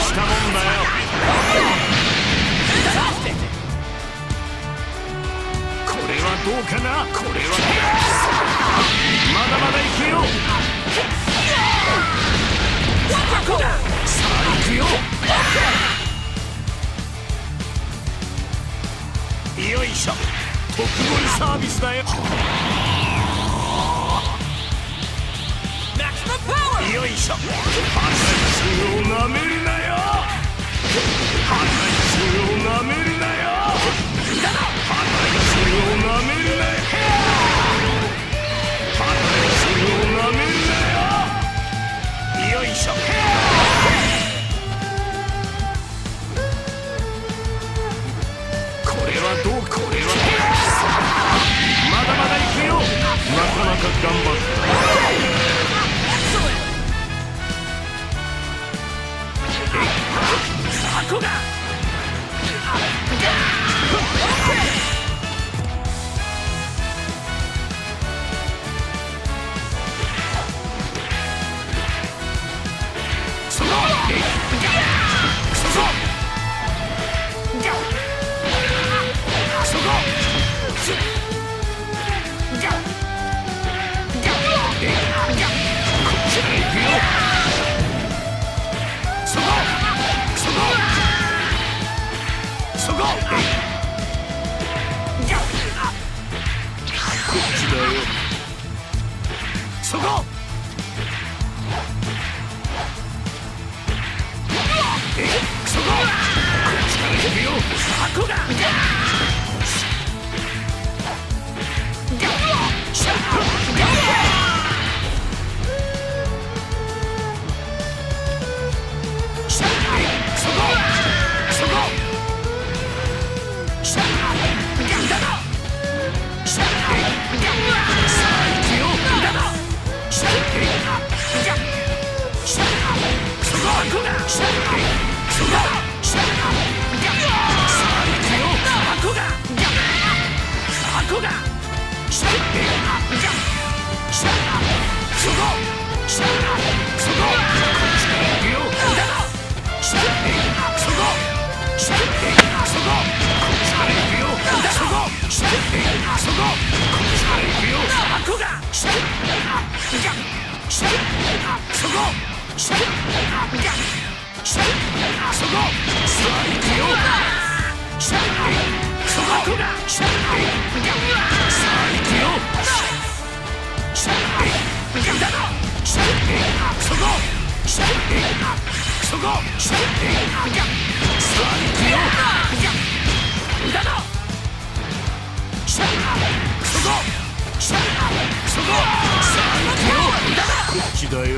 したもんだよ。これはどうかな。これはまだまだいくよ。さあいくよ。よいしょ。特盛サービスだよ。よいしょ。赤い血をなめるなよ。赤い血をなめるなよ。赤い血をなめるなよ。赤い血をなめるなよ。よいしょ。これはどう。これはまだまだいくよ。なかなか頑張った。箱が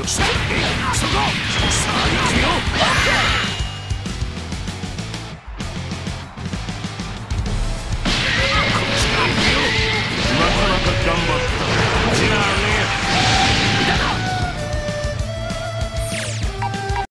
そこ。